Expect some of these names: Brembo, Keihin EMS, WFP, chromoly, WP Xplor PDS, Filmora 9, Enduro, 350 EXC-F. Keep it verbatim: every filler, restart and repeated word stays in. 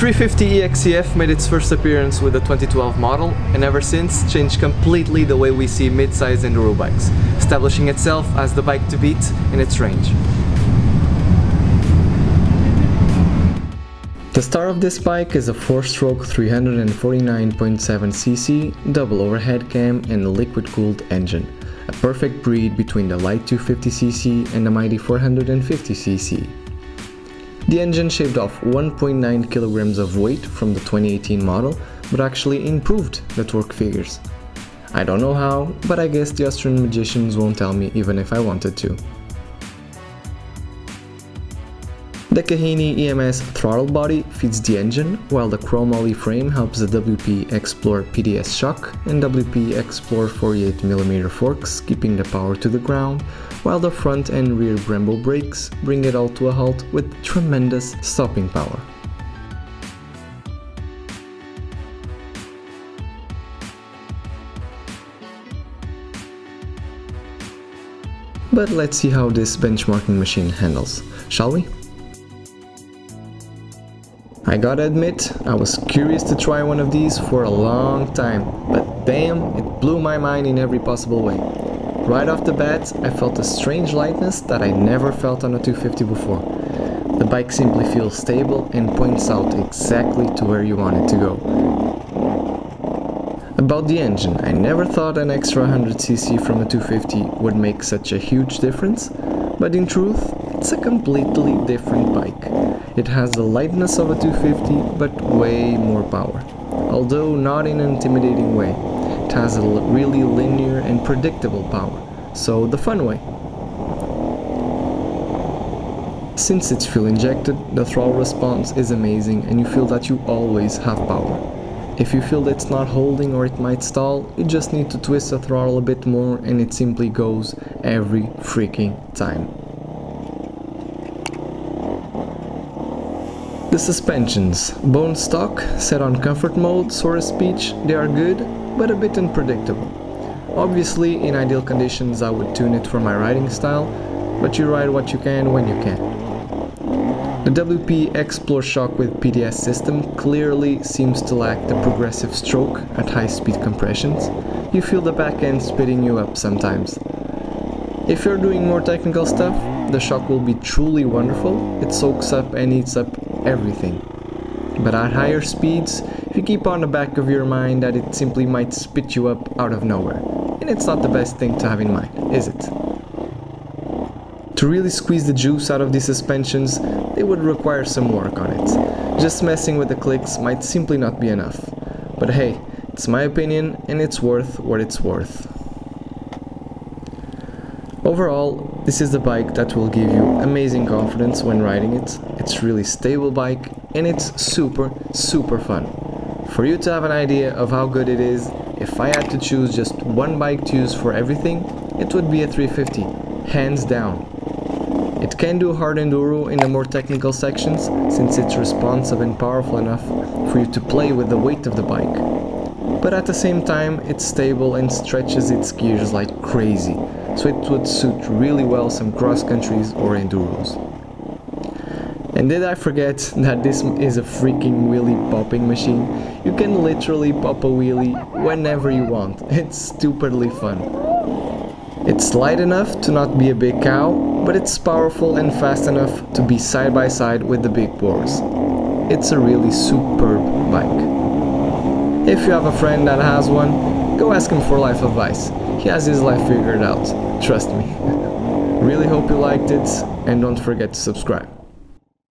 three fifty E X C F made its first appearance with the twenty twelve model, and ever since changed completely the way we see mid-size enduro bikes, establishing itself as the bike to beat in its range. The star of this bike is a four-stroke three forty-nine point seven c c, double overhead cam and liquid-cooled engine, a perfect breed between the light two fifty c c and the mighty four fifty c c. The engine shaved off one point nine kilograms of weight from the twenty eighteen model, but actually improved the torque figures. I don't know how, but I guess the Austrian magicians won't tell me even if I wanted to. The Keihin E M S throttle body feeds the engine, while the chromoly frame helps the W P Xplor P D S shock and W P Xplor forty-eight millimeter forks, keeping the power to the ground, while the front and rear Brembo brakes bring it all to a halt with tremendous stopping power. But let's see how this benchmarking machine handles, shall we? I gotta admit, I was curious to try one of these for a long time, but damn, it blew my mind in every possible way. Right off the bat, I felt a strange lightness that I never felt on a two fifty before. The bike simply feels stable and points out exactly to where you want it to go. About the engine, I never thought an extra one hundred c c from a two fifty would make such a huge difference, but in truth, it's a completely different bike. It has the lightness of a two fifty, but way more power. Although not in an intimidating way, it has a really linear and predictable power, so the fun way. Since it's fuel injected, the throttle response is amazing and you feel that you always have power. If you feel that it's not holding or it might stall, you just need to twist the throttle a bit more and it simply goes every freaking time. The suspensions, bone stock, set on comfort mode, so to speak, they are good, but a bit unpredictable. Obviously, in ideal conditions I would tune it for my riding style, but you ride what you can when you can. The W P Xplor shock with P D S system clearly seems to lack the progressive stroke at high speed compressions. You feel the back end spitting you up sometimes. If you're doing more technical stuff, the shock will be truly wonderful. It soaks up and eats up everything. But at higher speeds, you keep on the back of your mind that it simply might spit you up out of nowhere. And it's not the best thing to have in mind, is it? To really squeeze the juice out of these suspensions, it would require some work on it. Just messing with the clicks might simply not be enough. But hey, it's my opinion and it's worth what it's worth. Overall, this is the bike that will give you amazing confidence when riding it. It's really stable bike and it's super, super fun. For you to have an idea of how good it is, if I had to choose just one bike to use for everything, it would be a three fifty, hands down. It can do hard enduro in the more technical sections, since it's responsive and powerful enough for you to play with the weight of the bike. But at the same time, it's stable and stretches its gears like crazy, so it would suit really well some cross countries or enduros. And did I forget that this is a freaking wheelie popping machine? You can literally pop a wheelie whenever you want. It's stupidly fun. It's light enough to not be a big cow, but it's powerful and fast enough to be side by side with the big boars. It's a really superb bike. If you have a friend that has one, go ask him for life advice. He has his life figured out, trust me. Really hope you liked it, and don't forget to subscribe.